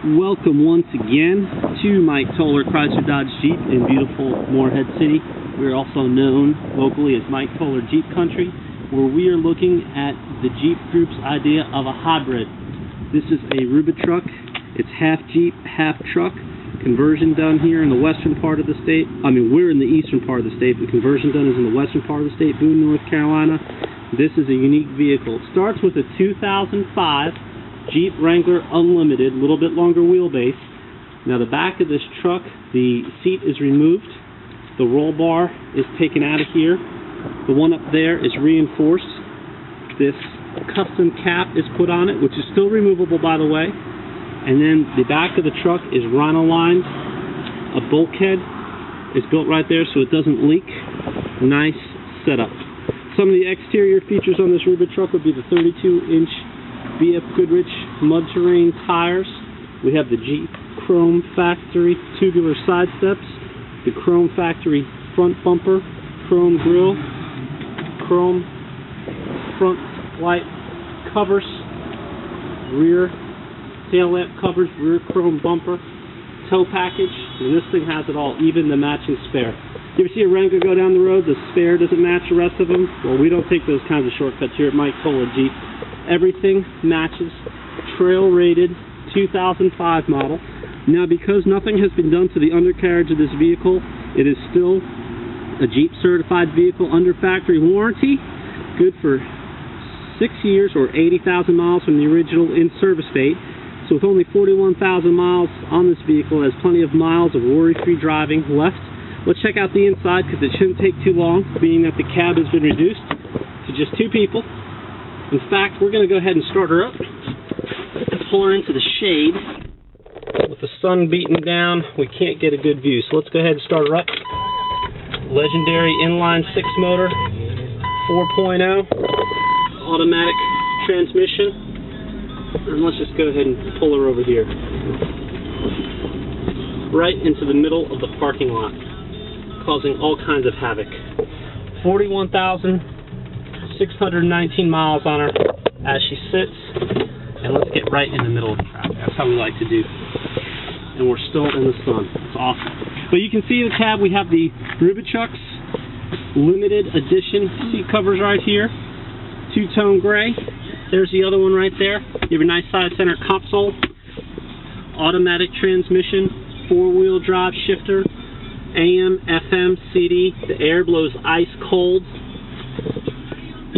Welcome once again to Mike Toler Chrysler Dodge Jeep in beautiful Morehead City. We're also known locally as Mike Toler Jeep Country, where we are looking at the Jeep Group's idea of a hybrid. This is a RubiTrux. It's half Jeep, half truck. Conversion done here in the western part of the state. We're in the eastern part of the state, but conversion done is in the western part of the state, Boone, North Carolina. This is a unique vehicle. It starts with a 2005 Jeep Wrangler Unlimited, a little bit longer wheelbase. Now the back of this truck, the seat is removed, the roll bar is taken out of here, the one up there is reinforced, this custom cap is put on it, which is still removable by the way, and then the back of the truck is rhino lined, a bulkhead is built right there so it doesn't leak. Nice setup. Some of the exterior features on this RubiTrux would be the 32-inch BF Goodrich mud terrain tires. We have the Jeep Chrome Factory tubular side steps, the Chrome Factory front bumper, chrome grille, chrome front light covers, rear tail lamp covers, rear chrome bumper, tow package, and this thing has it all, even the matching spare. You ever see a Wrangler go down the road, the spare doesn't match the rest of them? Well, we don't take those kinds of shortcuts here at Mike Toler Jeep. Everything matches, trail rated, 2005 model. Now because nothing has been done to the undercarriage of this vehicle, it is still a Jeep certified vehicle under factory warranty, good for 6 years or 80,000 miles from the original in-service date. So with only 41,000 miles on this vehicle, it has plenty of miles of worry-free driving left. Let's check out the inside because it shouldn't take too long, being that the cab has been reduced to just two people. In fact, we're going to go ahead and start her up, pull her into the shade. With the sun beating down, we can't get a good view, so let's go ahead and start her up. Legendary inline 6 motor, 4.0, automatic transmission. And let's just go ahead and pull her over here, right into the middle of the parking lot, causing all kinds of havoc. 41,619 miles on her as she sits, and let's get right in the middle of the traffic. That's how we like to do, and we're still in the sun. It's awesome. But you can see in the cab we have the RubiTrux limited edition seat covers right here, two-tone gray. There's the other one right there. You have a nice side center console, automatic transmission, four-wheel drive shifter, AM, FM, CD. The air blows ice cold.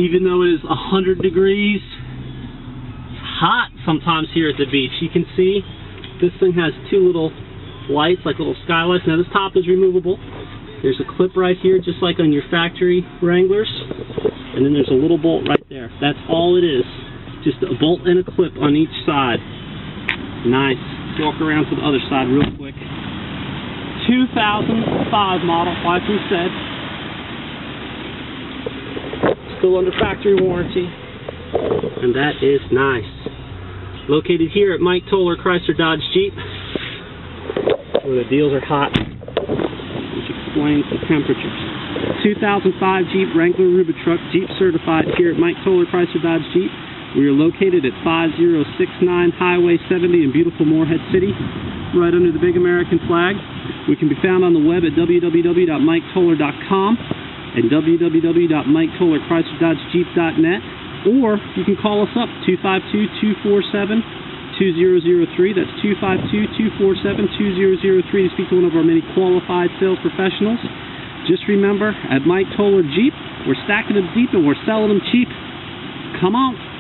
Even though it is 100 degrees, it's hot sometimes here at the beach. You can see this thing has two little lights, like little skylights. Now this top is removable. There's a clip right here, just like on your factory Wranglers. And then there's a little bolt right there. That's all it is. Just a bolt and a clip on each side. Nice. Let's walk around to the other side real quick. 2005 model, like we said. Still under factory warranty, and that is nice. Located here at Mike Toler Chrysler Dodge Jeep, where the deals are hot, which explains the temperatures. 2005 Jeep Wrangler RubiTrux, Jeep certified here at Mike Toler Chrysler Dodge Jeep. We are located at 5069 Highway 70 in beautiful Morehead City, right under the big American flag. We can be found on the web at www.miketoler.com. and www.miketolerchrysler.jeep.net, or you can call us up, 252-247-2003, that's 252-247-2003, to speak to one of our many qualified sales professionals. Just remember, at Mike Toler Jeep, we're stacking them deep and we're selling them cheap. Come on.